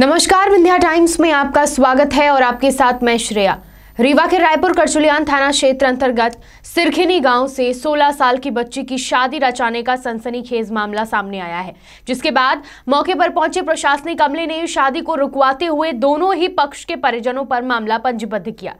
नमस्कार, विंध्या टाइम्स में आपका स्वागत है और आपके साथ मैं श्रेया। रीवा के रायपुर करचुलियान थाना क्षेत्र अंतर्गत सिरखनी गांव से 16 साल की बच्ची की शादी रचाने का सनसनीखेज मामला सामने आया है, जिसके बाद मौके पर पहुंचे प्रशासनिक अमले ने शादी को रुकवाते हुए दोनों ही पक्ष के परिजनों पर मामला पंजीबद्ध किया।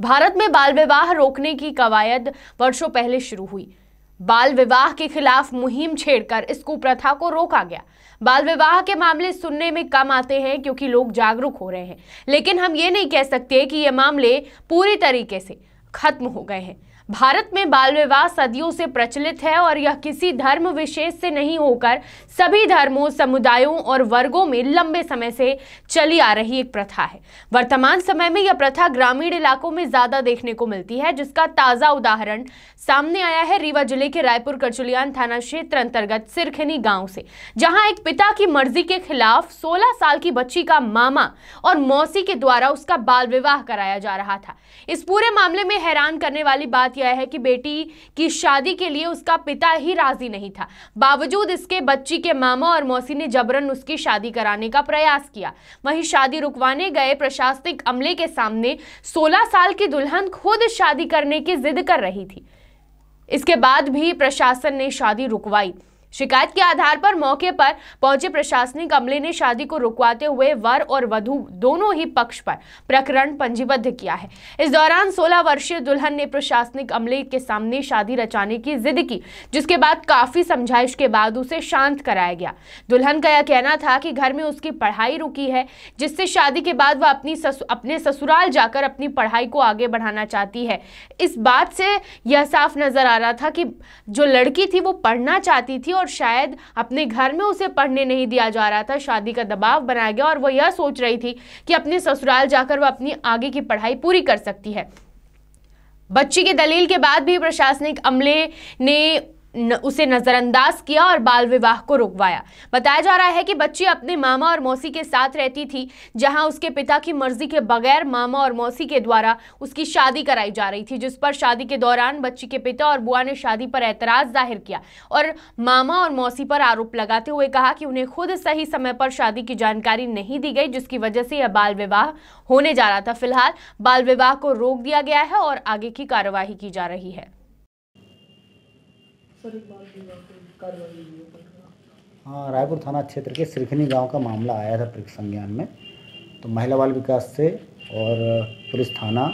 भारत में बाल विवाह रोकने की कवायद वर्षों पहले शुरू हुई। बाल विवाह के खिलाफ मुहिम छेड़कर इस कुप्रथा को रोका गया। बाल विवाह के मामले सुनने में कम आते हैं क्योंकि लोग जागरूक हो रहे हैं, लेकिन हम ये नहीं कह सकते कि ये मामले पूरी तरीके से खत्म हो गए हैं। भारत में बाल विवाह सदियों से प्रचलित है और यह किसी धर्म विशेष से नहीं होकर सभी धर्मों, समुदायों और वर्गों में लंबे समय से चली आ रही एक प्रथा है। वर्तमान समय में यह प्रथा ग्रामीण इलाकों में ज्यादा देखने को मिलती है, जिसका ताज़ा उदाहरण सामने आया है रीवा जिले के रायपुर करचुलियान थाना क्षेत्र अंतर्गत सिरखनी गाँव से, जहाँ एक पिता की मर्जी के खिलाफ 16 साल की बच्ची का मामा और मौसी के द्वारा उसका बाल विवाह कराया जा रहा था। इस पूरे मामले में हैरान करने वाली बात यह है कि बेटी की शादी के लिए उसका पिता ही राजी नहीं था। बावजूद इसके बच्ची के मामा और मौसी ने जबरन उसकी शादी कराने का प्रयास किया। वहीं शादी रुकवाने गए प्रशासनिक अमले के सामने 16 साल की दुल्हन खुद शादी करने की जिद कर रही थी। इसके बाद भी प्रशासन ने शादी रुकवाई। शिकायत के आधार पर मौके पर पहुंचे प्रशासनिक अमले ने शादी को रुकवाते हुए वर और वधू दोनों ही पक्ष पर प्रकरण पंजीबद्ध किया है। इस दौरान 16 वर्षीय दुल्हन ने प्रशासनिक अमले के सामने शादी रचाने की जिद की, जिसके बाद काफी समझाइश के बाद उसे शांत कराया गया। दुल्हन का यह कहना था कि घर में उसकी पढ़ाई रुकी है, जिससे शादी के बाद वह अपने ससुराल जाकर अपनी पढ़ाई को आगे बढ़ाना चाहती है। इस बात से यह साफ नजर आ रहा था कि जो लड़की थी वो पढ़ना चाहती थी और शायद अपने घर में उसे पढ़ने नहीं दिया जा रहा था। शादी का दबाव बनाया गया और वह यह सोच रही थी कि अपने ससुराल जाकर वह अपनी आगे की पढ़ाई पूरी कर सकती है। बच्ची की दलील के बाद भी प्रशासनिक अमले ने उसे नजरअंदाज किया और बाल विवाह को रुकवाया। बताया जा रहा है कि बच्ची अपने मामा और मौसी के साथ रहती थी, जहां उसके पिता की मर्जी के बगैर मामा और मौसी के द्वारा उसकी शादी कराई जा रही थी, जिस पर शादी के दौरान बच्ची के पिता और बुआ ने शादी पर एतराज जाहिर किया और मामा और मौसी पर आरोप लगाते हुए कहा कि उन्हें खुद सही समय पर शादी की जानकारी नहीं दी गई, जिसकी वजह से यह बाल विवाह होने जा रहा था। फिलहाल बाल विवाह को रोक दिया गया है और आगे की कार्यवाही की जा रही है। हाँ, रायपुर थाना क्षेत्र के सिरखनी गांव का मामला आया था प्रकृत संज्ञान में। तो महिला बाल विकास से और पुलिस थाना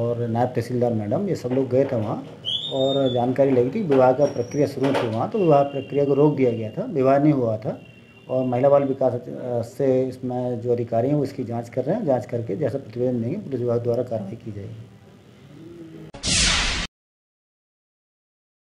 और नायब तहसीलदार मैडम ये सब लोग गए थे वहाँ और जानकारी लगी थी विवाह का प्रक्रिया शुरू थी वहाँ, तो विवाह प्रक्रिया को रोक दिया गया था। विवाह नहीं हुआ था और महिला बाल विकास से इसमें जो अधिकारी हैं वो इसकी जाँच कर रहे हैं। जाँच करके जैसा प्रतिवेदन देंगे पुलिस विभाग द्वारा कार्रवाई की जाएगी।